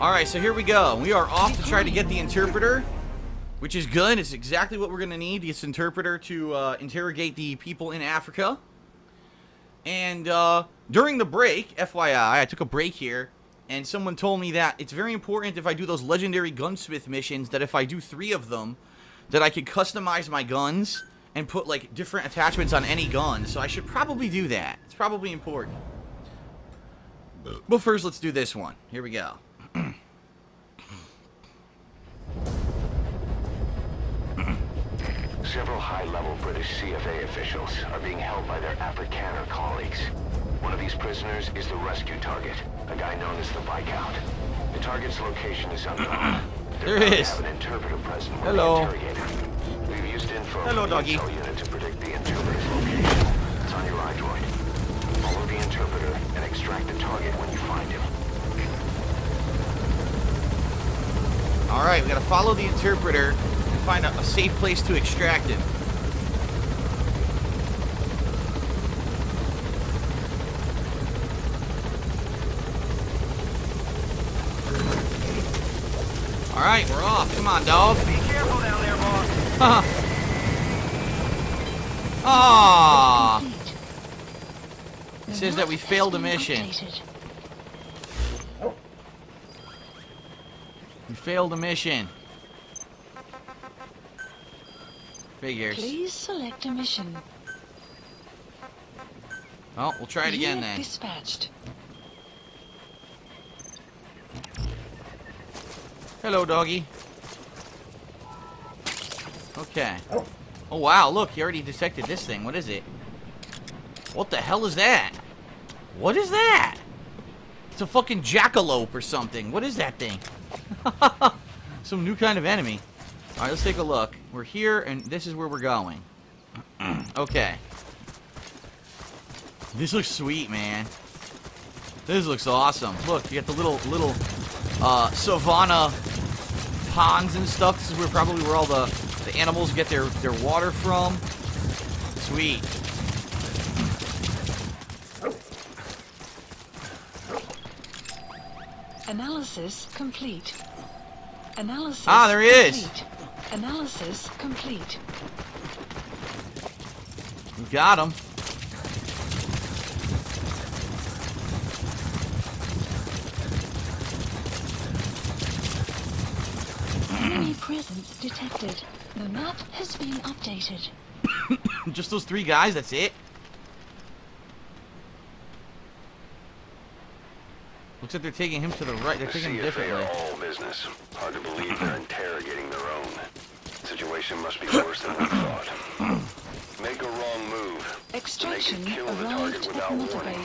Alright, so here we go. We are off to try to get the interpreter, which is good. It's exactly what we're going to need, this interpreter, to interrogate the people in Africa. And during the break, FYI, I took a break here, and someone told me that it's very important if I do those legendary gunsmith missions, that if I do 3 of them, that I could customize my guns and put, like, different attachments on any gun. So I should probably do that. It's probably important. But first, let's do this one. Here we go. Several high-level British CFA officials are being held by their Afrikaner colleagues. One of these prisoners is the rescue target, a guy known as the Viscount. The target's location is unknown. There it is. An interpreter present. Hello. We've used info. Hello, doggy. Unit to predict the interpreter's location. It's on your iDroid. Follow the interpreter and extract the target when you find him. All right, we gotta follow the interpreter. Find a safe place to extract it. All right, we're off. Come on, dog. Be careful down there, boss. Ah. It says that we failed a mission. We failed a mission. Figures. Please select a mission. Oh, we'll try it again then. Dispatched. Hello, doggy. Okay. Oh wow, look, he already detected this thing. What is it? What the hell is that? What is that? It's a fucking jackalope or something. What is that thing? Some new kind of enemy. Alright, let's take a look. We're here, and this is where we're going. Okay. This looks sweet, man. This looks awesome. Look, you got the little savanna ponds and stuff. This is where probably where all the animals get their water from. Sweet. Analysis complete. Analysis there he is. Analysis complete. We got him. Enemy presence detected. The map has been updated. Just those 3 guys, that's it? Looks like they're taking him to the right. They're taking him differently. All business. Hard to believe they're interrogating their own. Situation must be worse than we thought. Make a wrong move. Extraction and they can kill the target without warning.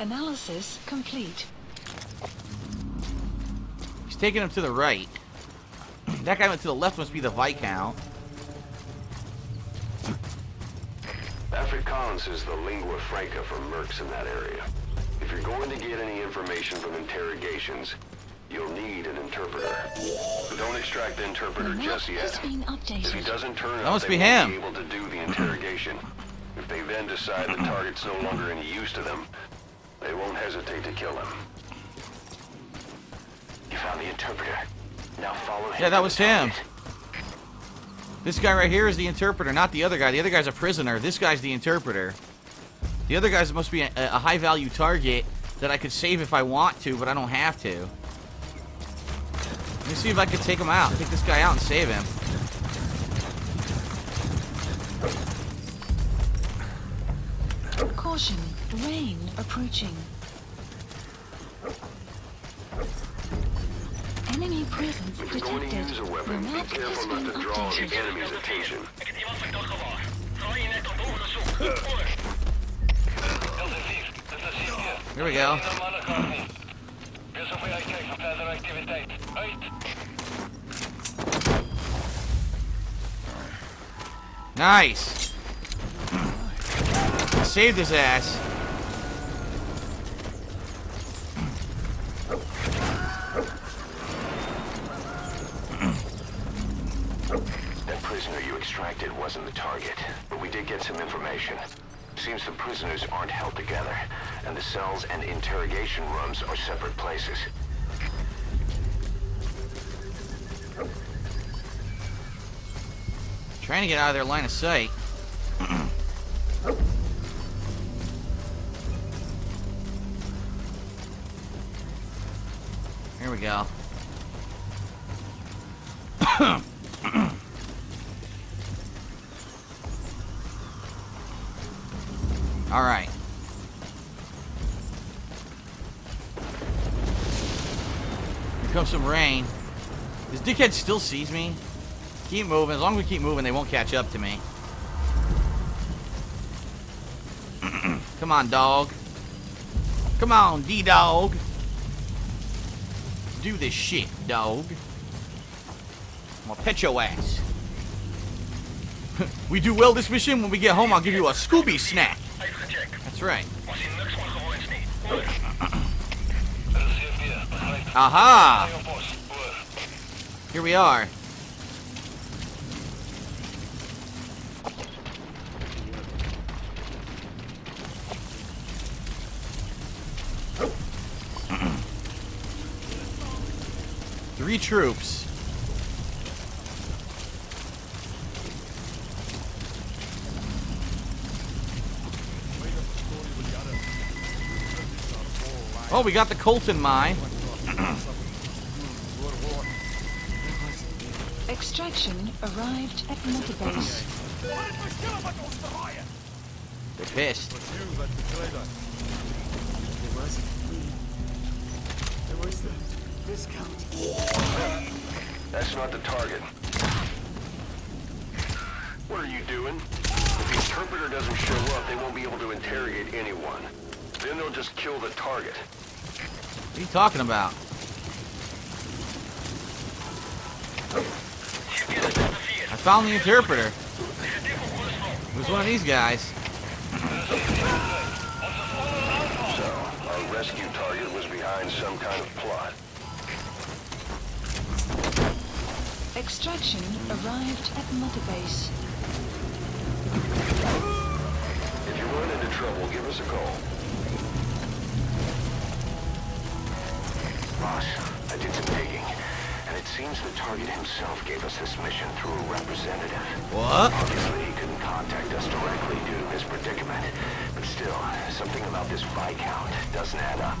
Analysis complete. He's taking him to the right. That guy went to the left, must be the Viscount. Afrikaans is the lingua franca for mercs in that area. If you're going to get any information from interrogations, you'll need an interpreter. But don't extract the interpreter just yet. If he doesn't turn up, that must be him. They won't be able to do the interrogation. If they then decide the target's no longer any use to them, they won't hesitate to kill him. You found the interpreter. Now follow him. Yeah, that was him. This guy right here is the interpreter, not the other guy. The other guy's a prisoner. This guy's the interpreter. The other guy must be a high-value target that I could save if I want to, but I don't have to. Let me see if I can take him out. Take this guy out and save him. Caution. Rain approaching. Enemy presence detected. If you're going to use a weapon, be careful not to draw the enemy's attention. Here we go. Nice. Saved his ass. That prisoner you extracted wasn't the target, but we did get some information. Seems the prisoners aren't held together, and the cells and interrogation rooms are separate places. Trying to get out of their line of sight. Here we go. All right. Here comes some rain. This dickhead still sees me. Keep moving. As long as we keep moving, they won't catch up to me. Come on, dog. Come on, D-Dog. Do this shit, dog. I'm gonna pet your ass. We do well this mission. When we get home, I'll give you a Scooby snack. That's right. Aha! Here we are. Three troops. Oh, we got the Colton mine. Extraction arrived at Mother Base. They're pissed. That's not the target. What are you doing? If the interpreter doesn't show up, they won't be able to interrogate anyone. Then they'll just kill the target. What are you talking about? I found the interpreter. It was one of these guys. So, our rescue target was behind some kind of plot. Extraction arrived at Mother Base. If you run into trouble, give us a call. Boss, I did some digging, and it seems the target himself gave us this mission through a representative. What? Obviously, he couldn't contact us directly due to his predicament, but still, something about this Viscount doesn't add up.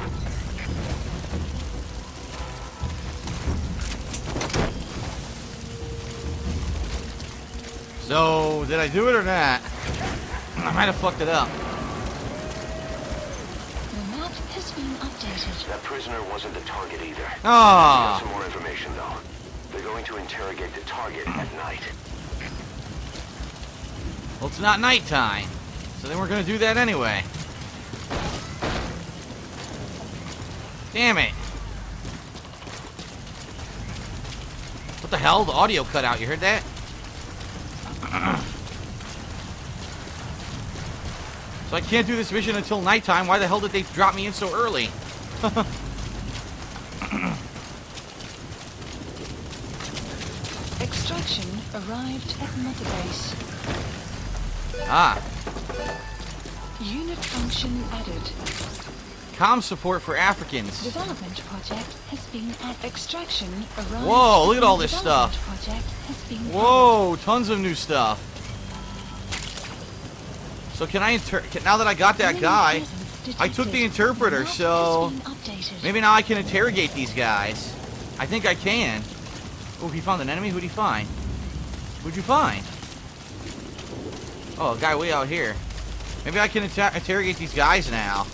So, did I do it or not? I might have fucked it up. That prisoner wasn't the target either. Oh. Got some more information though. They're going to interrogate the target at night. Well, it's not nighttime, so then we're going to do that anyway. Damn it! What the hell? The audio cut out. You heard that? So I can't do this mission until nighttime. Why the hell did they drop me in so early? Extraction arrived at Mother Base. Ah. Unit function added. Comm support for Africans. Development project has been at extraction arrived. Whoa, look at all this stuff. Whoa, tons of new stuff. So can I now that I got that guy, I took the interpreter, so maybe now I can interrogate these guys. I think I can. Oh, he found an enemy? Who'd he find? Who'd you find? Oh, a guy way out here. Maybe I can interrogate these guys now.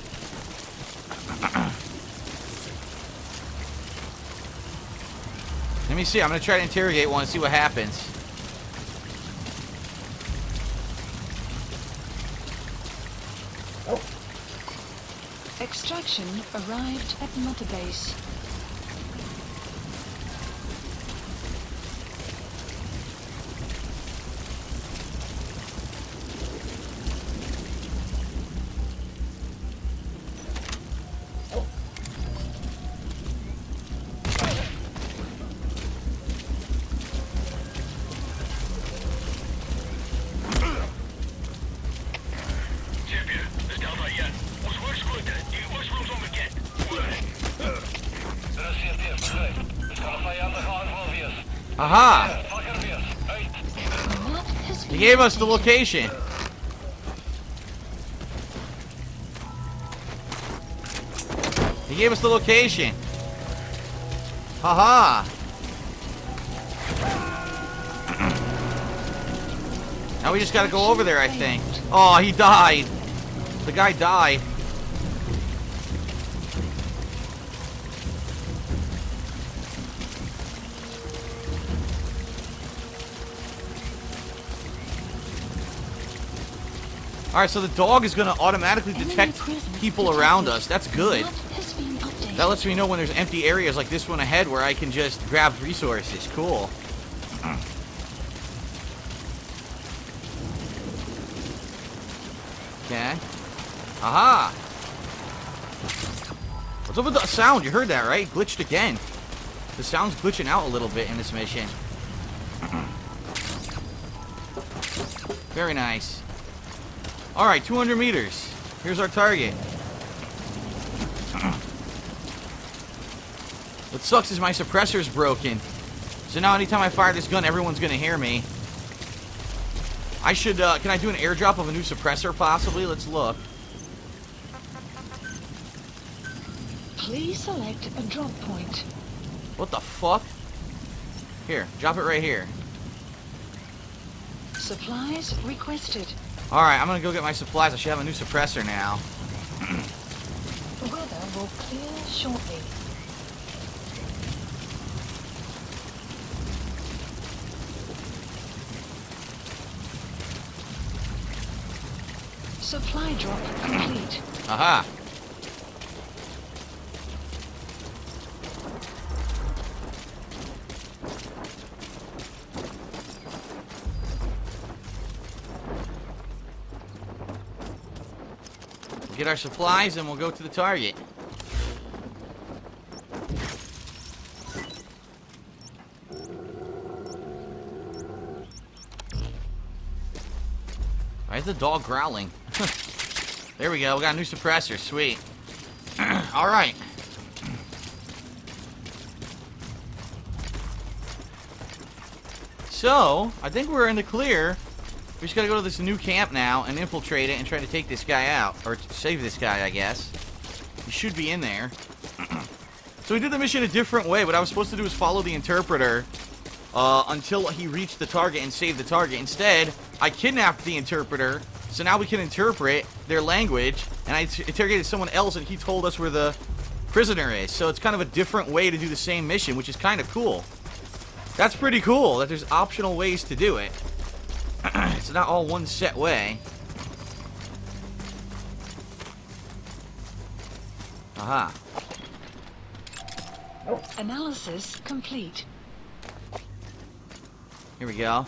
Let me see. I'm going to try to interrogate one and see what happens. Extraction arrived at Mother Base. Aha! He gave us the location. He gave us the location. Haha! Now we just gotta go over there, I think. Oh, he died. The guy died. Alright, so the dog is gonna automatically detect people around us. That's good. That lets me know when there's empty areas like this one ahead where I can just grab resources. Cool. Okay. Aha! What's up with the sound? You heard that, right? Glitched again. The sound's glitching out a little bit in this mission. Very nice. Alright, 200 meters. Here's our target. What sucks is my suppressor's broken. So now anytime I fire this gun, everyone's gonna hear me. I should, can I do an airdrop of a new suppressor, possibly? Let's look. Please select a drop point. What the fuck? Here, drop it right here. Supplies requested. Alright, I'm gonna go get my supplies. I should have a new suppressor now. The weather will clear shortly. Supply drop complete. Aha! Get our supplies and we'll go to the target. Why is the dog growling? There we go, we got a new suppressor, sweet. Alright. So, I think we're in the clear. We just gotta go to this new camp now and infiltrate it and try to take this guy out. Or save this guy, I guess. He should be in there. So we did the mission a different way. What I was supposed to do was follow the interpreter until he reached the target and saved the target. Instead, I kidnapped the interpreter, so now we can interpret their language. And I interrogated someone else and he told us where the prisoner is. So it's kind of a different way to do the same mission, which is kind of cool. That's pretty cool that there's optional ways to do it. It's not all one set way. Aha. Analysis complete. Here we go.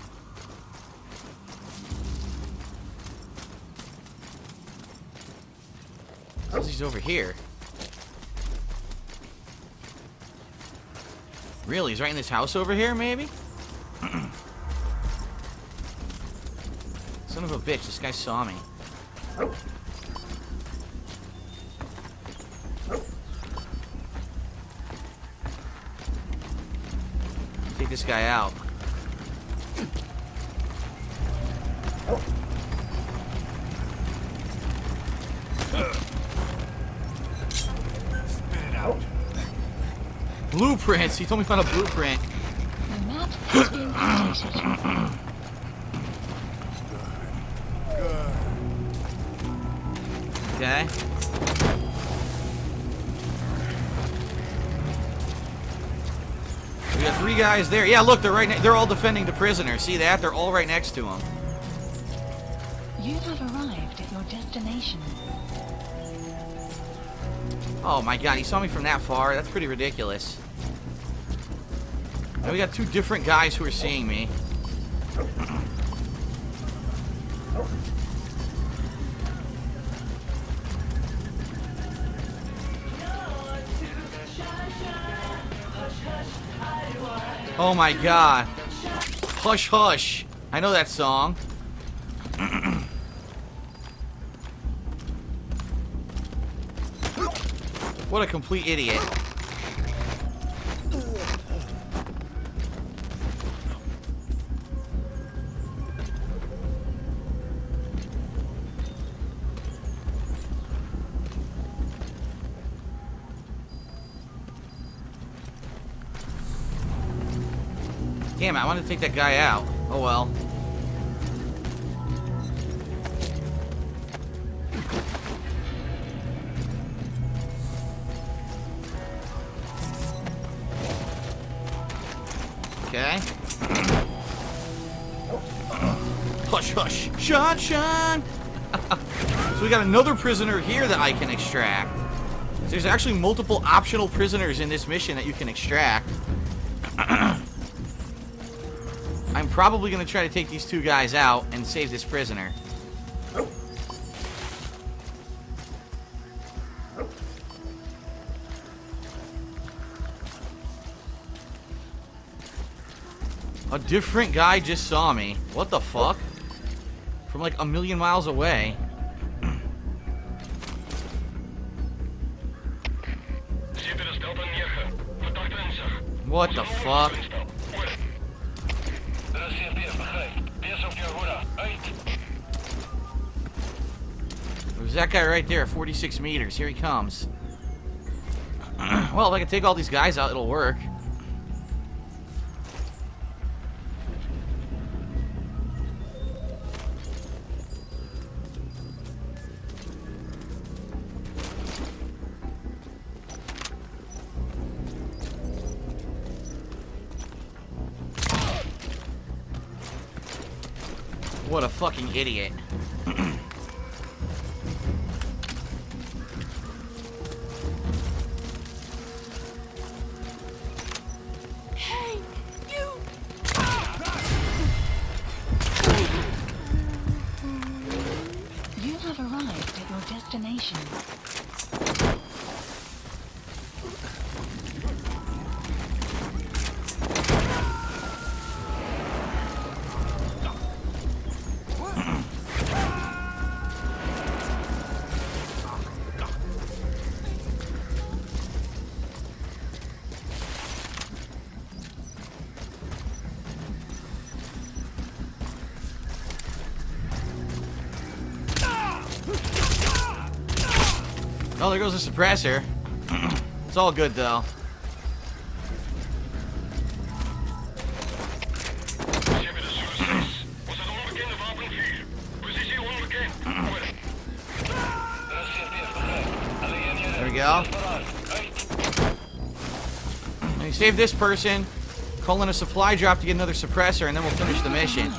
Oh, he's over here. Really? He's right in this house over here, maybe? Son of a bitch, this guy saw me. Take this guy out. Spit it out. Blueprints! He told me about a blueprint. The map has been updated. Okay. We got three guys there. Yeah, look, they're right. They're all defending the prisoner. See that? They're all right next to him. You have arrived at your destination. Oh my god, he saw me from that far. That's pretty ridiculous. Now we got two different guys who are seeing me. Oh my god. Hush Hush. I know that song. What a complete idiot. Damn, I wanted to take that guy out. Oh well. Okay. Hush, hush. Shun, shun! So we got another prisoner here that I can extract. There's actually multiple optional prisoners in this mission that you can extract. I'm probably going to try to take these two guys out and save this prisoner. A different guy just saw me. What the fuck? From like a million miles away. What the fuck? There's that guy right there, 46 meters. Here he comes. Well, if I can take all these guys out, it'll work. What a fucking idiot. Hey, you. You have arrived at your destination. Oh, there goes the suppressor. It's all good, though. There we go. Now you save this person, call in a supply drop to get another suppressor, and then we'll finish the mission.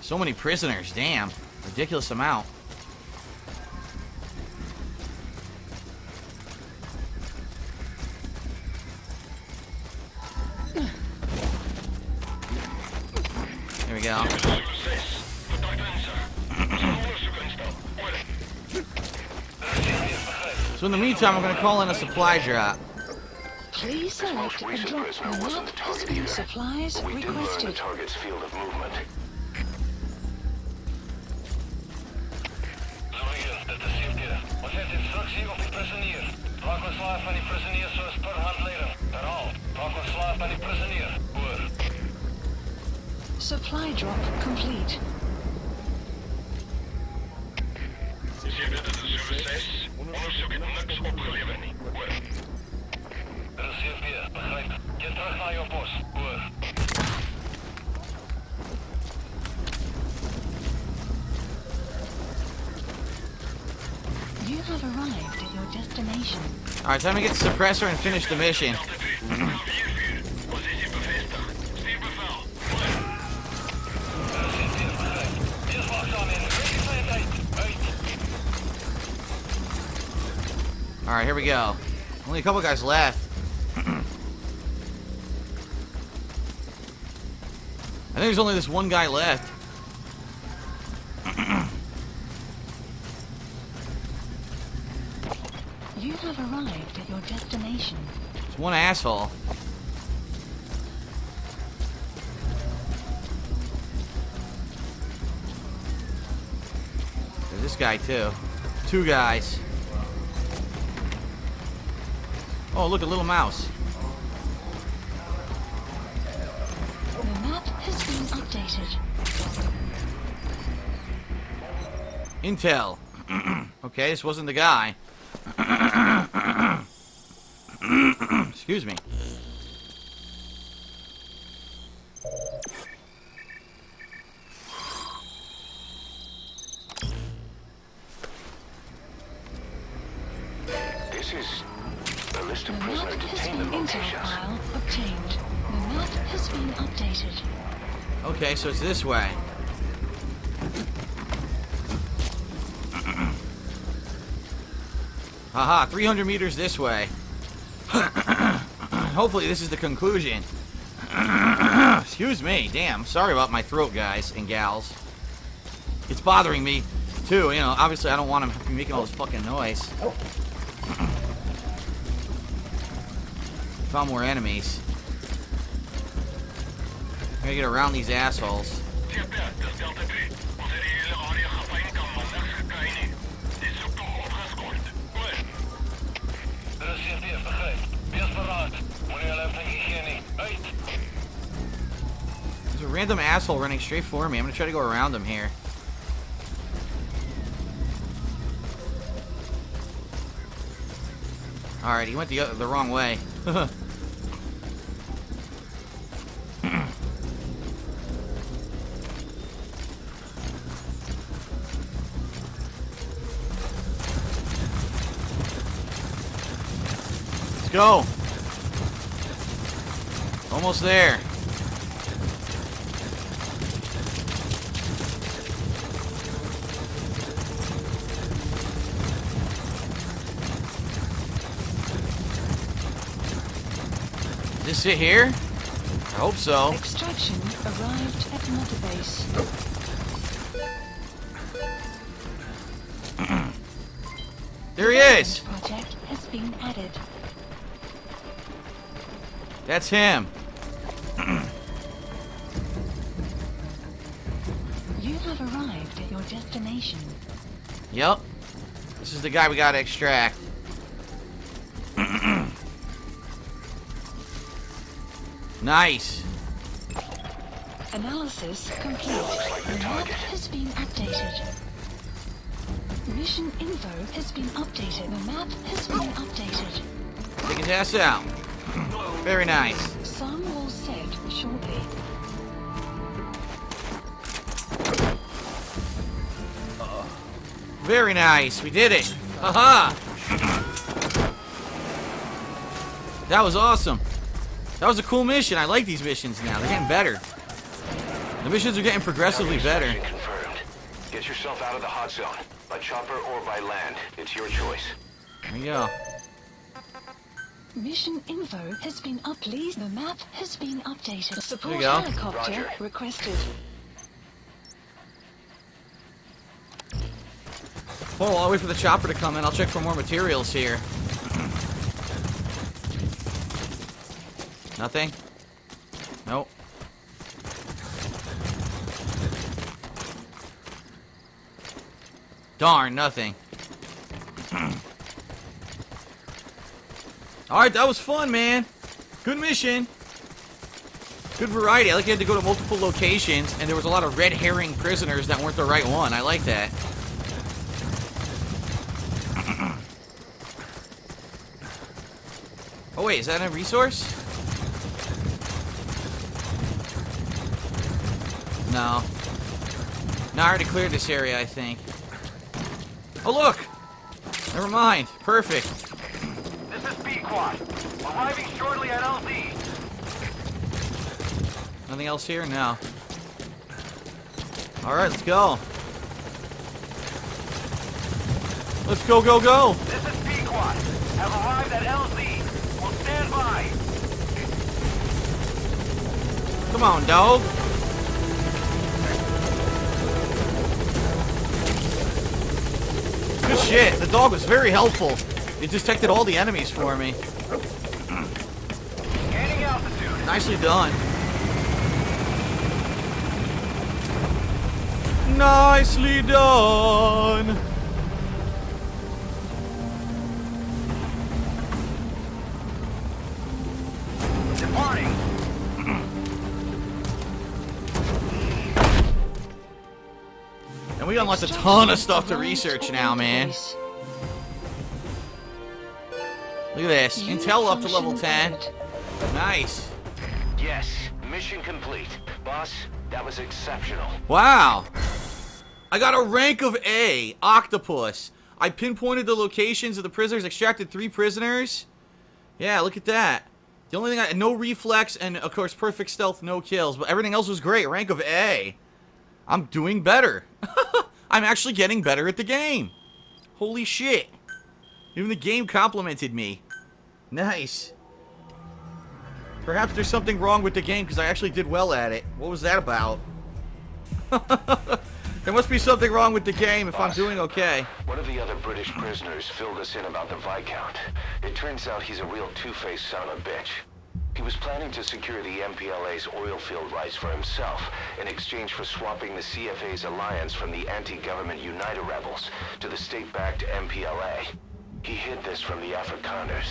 So many prisoners, damn. Ridiculous amount. There we go. So in the meantime, I'm gonna call in a supply drop. Please select a drop from what has been supplies requested. The target's field of movement. Supply drop complete. You have arrived at your destination. Alright, time to get the suppressor and finish the mission. Alright, here we go. Only a couple guys left. I think there's only this one guy left. You have arrived at your destination. It's one asshole. There's this guy too. Two guys. Oh, look, a little mouse. The map has been updated. Intel. Okay, this wasn't the guy. Excuse me. This is a list of prisoner detainment locations. File obtained. The map has been updated. Okay, so it's this way. Haha, 300 meters this way. Hopefully this is the conclusion. Excuse me, damn. Sorry about my throat, guys and gals. It's bothering me, too. You know, obviously I don't want to be making all this fucking noise. Found more enemies. I'm gonna get around these assholes. There's a random asshole running straight for me. I'm gonna try to go around him here. Alright, he went the wrong way. Let's go! Almost there. Is this it here? I hope so. Extraction arrived at another base. There he is! Project has been added. That's him. You have arrived at your destination. Yep. This is the guy we gotta extract. Nice. Analysis complete. The map has been updated. Mission info has been updated. The map has been updated. Take his ass out. Very nice. Some will set shortly. Very nice, we did it! Haha! That was awesome. That was a cool mission. I like these missions now. They're getting better. The missions are getting progressively better. Confirmed. Get yourself out of the hot zone. By chopper or by land. It's your choice. There you go. Mission info has been updated. The map has been updated. Support helicopter requested. Oh, I'll wait for the chopper to come in. I'll check for more materials here. Nothing? Nope. Darn, nothing. Alright, that was fun, man. Good mission. Good variety. I like you had to go to multiple locations, and there was a lot of red herring prisoners that weren't the right one. I like that. Oh, wait, is that a resource? No. No, I already cleared this area, I think. Oh, look! Never mind. Perfect. Arriving shortly at LZ. Nothing else here? No. Alright, let's go. Let's go, go, go! This is Pequot. Have arrived at LZ. We'll stand by. Come on, dog. Good shit. The dog was very helpful. It detected all the enemies for me. Nicely done. Nicely done. Departing. And we unlocked a ton of stuff to research now, man. Look at this. Intel up to level 10. Nice. Yes. Mission complete. Boss, that was exceptional. Wow. I got a rank of A. Octopus. I pinpointed the locations of the prisoners, extracted 3 prisoners. Yeah, look at that. The only thing I... No reflex and, of course, perfect stealth, no kills. But everything else was great. Rank of A. I'm doing better. I'm actually getting better at the game. Holy shit. Even the game complimented me. Nice. Perhaps there's something wrong with the game because I actually did well at it. What was that about? There must be something wrong with the game if I'm doing okay. One of the other British prisoners filled us in about the Viscount. It turns out he's a real two-faced son of a bitch. He was planning to secure the MPLA's oil field rights for himself in exchange for swapping the CFA's alliance from the anti-government UNITA rebels to the state-backed MPLA. He hid this from the Afrikaners,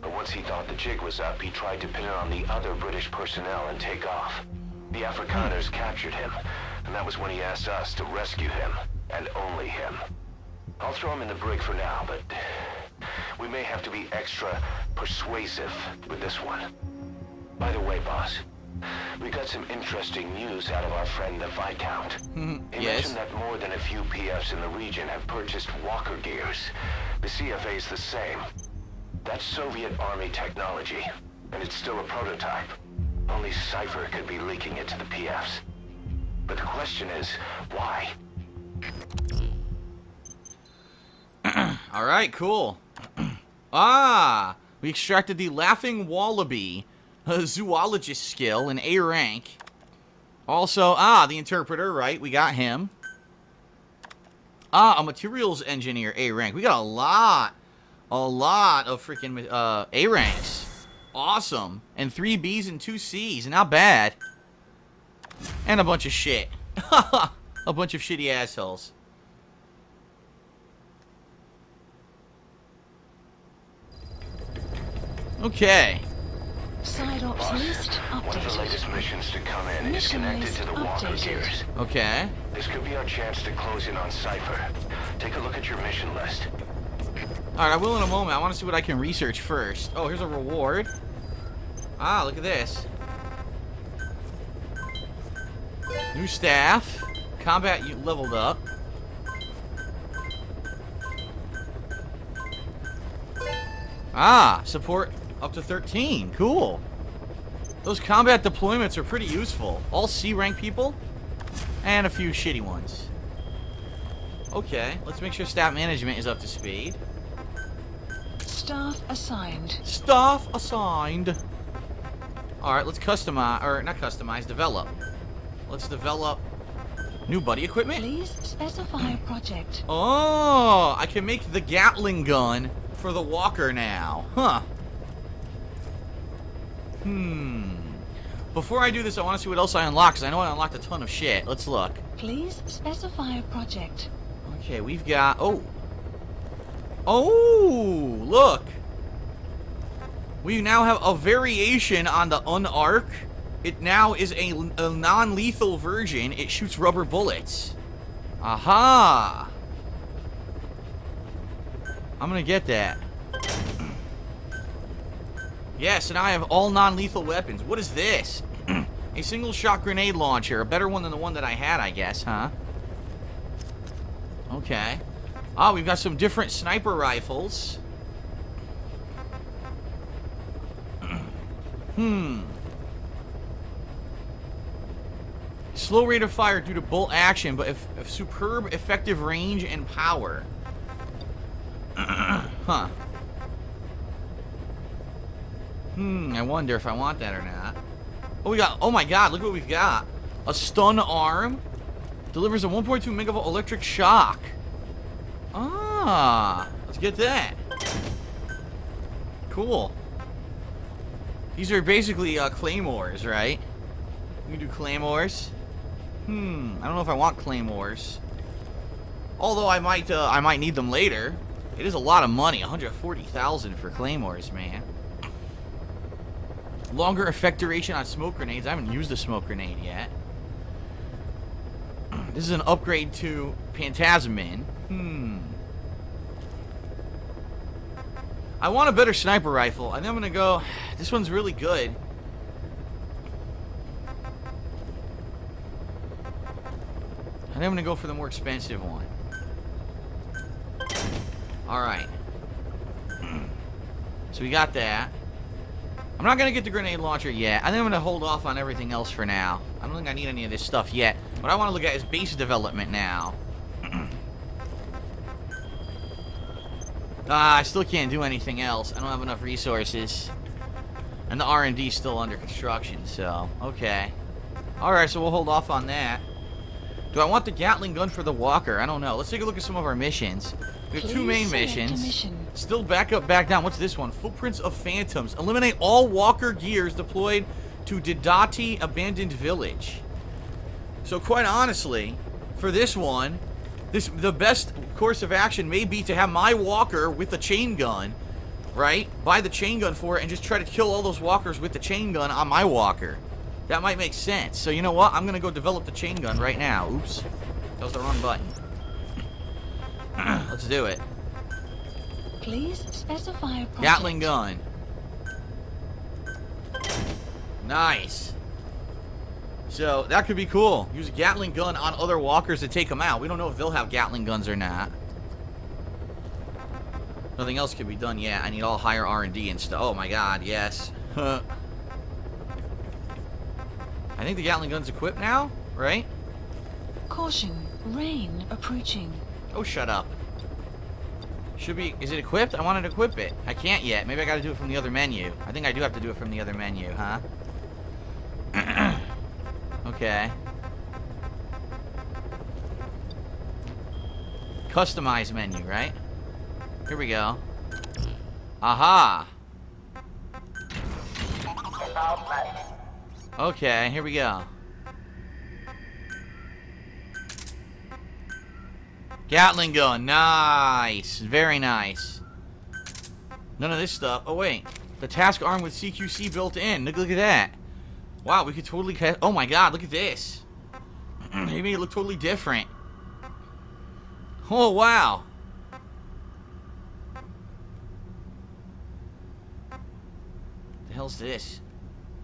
but once he thought the jig was up, he tried to pin it on the other British personnel and take off. The Afrikaners captured him, and that was when he asked us to rescue him, and only him. I'll throw him in the brig for now, but we may have to be extra persuasive with this one. By the way, boss, we got some interesting news out of our friend the Viscount. He mentioned that more than a few PFs in the region have purchased Walker gears. The CFA's the same. That's Soviet Army technology, and it's still a prototype. Only Cypher could be leaking it to the PFs. But the question is, why? Alright, cool. Ah! We extracted the Laughing Wallaby, a zoologist skill, an A rank. Also, the interpreter, right? We got him. A materials engineer, A rank. We got a lot of freaking A ranks. Awesome. And 3 B's and 2 C's. Not bad. And a bunch of shit. A bunch of shitty assholes. Okay. Side ops list updated. One of the latest missions to come in is connected to the Walker gears. Okay. This could be our chance to close in on Cypher. Take a look at your mission list. Alright, I will in a moment. I want to see what I can research first. Oh, here's a reward. Ah, look at this. New staff. Combat you leveled up. Ah, support up to 13. Cool. Those combat deployments are pretty useful. All C rank people. And a few shitty ones. Okay, let's make sure staff management is up to speed. Staff assigned. Staff assigned. Alright, let's customize, or not customize, develop. Let's develop new buddy equipment. Please specify a project. Oh, I can make the Gatling gun for the Walker now. Huh. Before I do this, I want to see what else I unlock, because I know I unlocked a ton of shit. Let's look. Please specify a project. Okay, we've got... Oh, look. We now have a variation on the Un-Arc. It now is a non-lethal version. It shoots rubber bullets. Aha. I'm going to get that. Yeah, so now I have all non-lethal weapons. What is this? A single-shot grenade launcher. A better one than the one that I had, I guess, huh? Okay. Ah, we've got some different sniper rifles. Slow rate of fire due to bolt action, but if superb effective range and power. Huh. I wonder if I want that or not. Oh, we got... Oh my god, look what we've got. A stun arm. Delivers a 1.2 megavolt electric shock. Ah, let's get that. Cool. These are basically claymores, right? We can do claymores. I don't know if I want claymores. Although I might need them later. It is a lot of money, 140,000 for claymores, man. Longer effect duration on smoke grenades. I haven't used a smoke grenade yet. This is an upgrade to Phantasmin. I want a better sniper rifle. I think I'm gonna go, this one's really good. I think I'm gonna go for the more expensive one. Alright. So we got that. I'm not gonna get the grenade launcher yet. I think I'm gonna hold off on everything else for now. I don't think I need any of this stuff yet. What I want to look at is base development now. I still can't do anything else. I don't have enough resources. And the R&D is still under construction, so... Okay. Alright, so we'll hold off on that. Do I want the Gatling gun for the Walker? I don't know. Let's take a look at some of our missions. We have two main missions. Still back up, back down. What's this one? Footprints of Phantasmin. Eliminate all Walker gears deployed to Didati Abandoned Village. So quite honestly, for this one... The best course of action may be to have my walker with the chain gun, right? Buy the chain gun for it and just try to kill all those walkers with the chain gun on my walker. That might make sense. So you know what? I'm going to go develop the chain gun right now. Oops. That was the wrong button. Let's do it. Please specify a project. Gatling gun. Nice. So, that could be cool. Use a Gatling gun on other walkers to take them out. We don't know if they'll have Gatling guns or not. Nothing else can be done yet. I need all higher R&D and stuff. Oh my god, yes. I think the Gatling gun's equipped now, right? Caution, rain approaching. Oh, shut up. Should be... Is it equipped? I wanted to equip it. I can't yet. Maybe I gotta do it from the other menu. I think I do have to do it from the other menu, huh? Okay. Customize menu, right? Here we go. Aha! Okay, here we go. Gatling gun, nice! Very nice. None of this stuff. Oh, wait. The task arm with CQC built in. Look at that. Wow, we could totally... Oh my god, look at this. They made it look totally different. Oh, wow. The hell's this?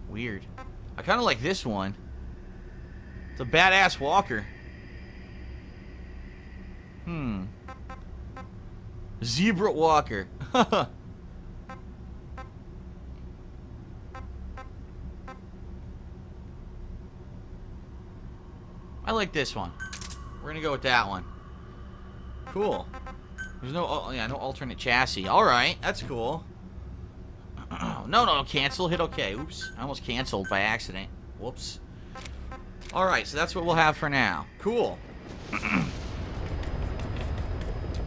Weird. I kind of like this one. It's a badass walker. Hmm. Zebra Walker. Haha. I like this one. We're gonna go with that one. Cool. There's no, yeah, no alternate chassis. All right, that's cool. No, cancel. Hit okay. Oops, I almost canceled by accident. Whoops. All right, so that's what we'll have for now. Cool.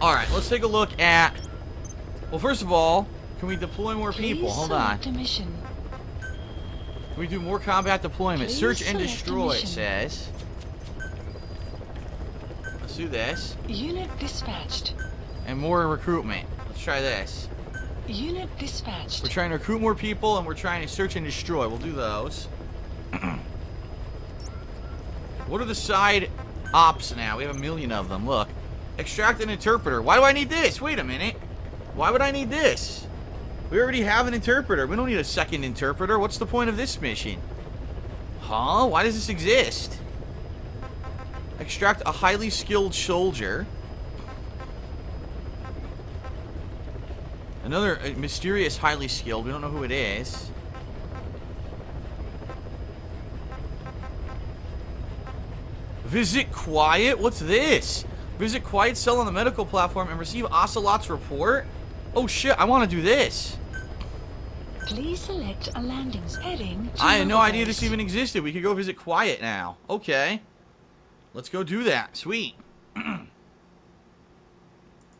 All right, let's take a look at. Well, first of all, can we deploy more people? Hold on. Can we do more combat deployment? Search and destroy. It says. Do this. Unit dispatched. And more recruitment. Let's try this. Unit dispatched. We're trying to recruit more people and we're trying to search and destroy. We'll do those. What are the side ops now? We have a million of them. Look. Extract an interpreter. Why do I need this? Wait a minute. Why would I need this? We already have an interpreter. We don't need a second interpreter. What's the point of this mission? Huh? Why does this exist? Extract a highly skilled soldier. Another mysterious highly skilled. We don't know who it is. Visit Quiet? What's this? Visit Quiet cell on the medical platform and receive Ocelot's report? Oh shit, I want to do this. Please select a landing heading. I had no idea this even existed. We could go visit Quiet now. Okay. Let's go do that. Sweet.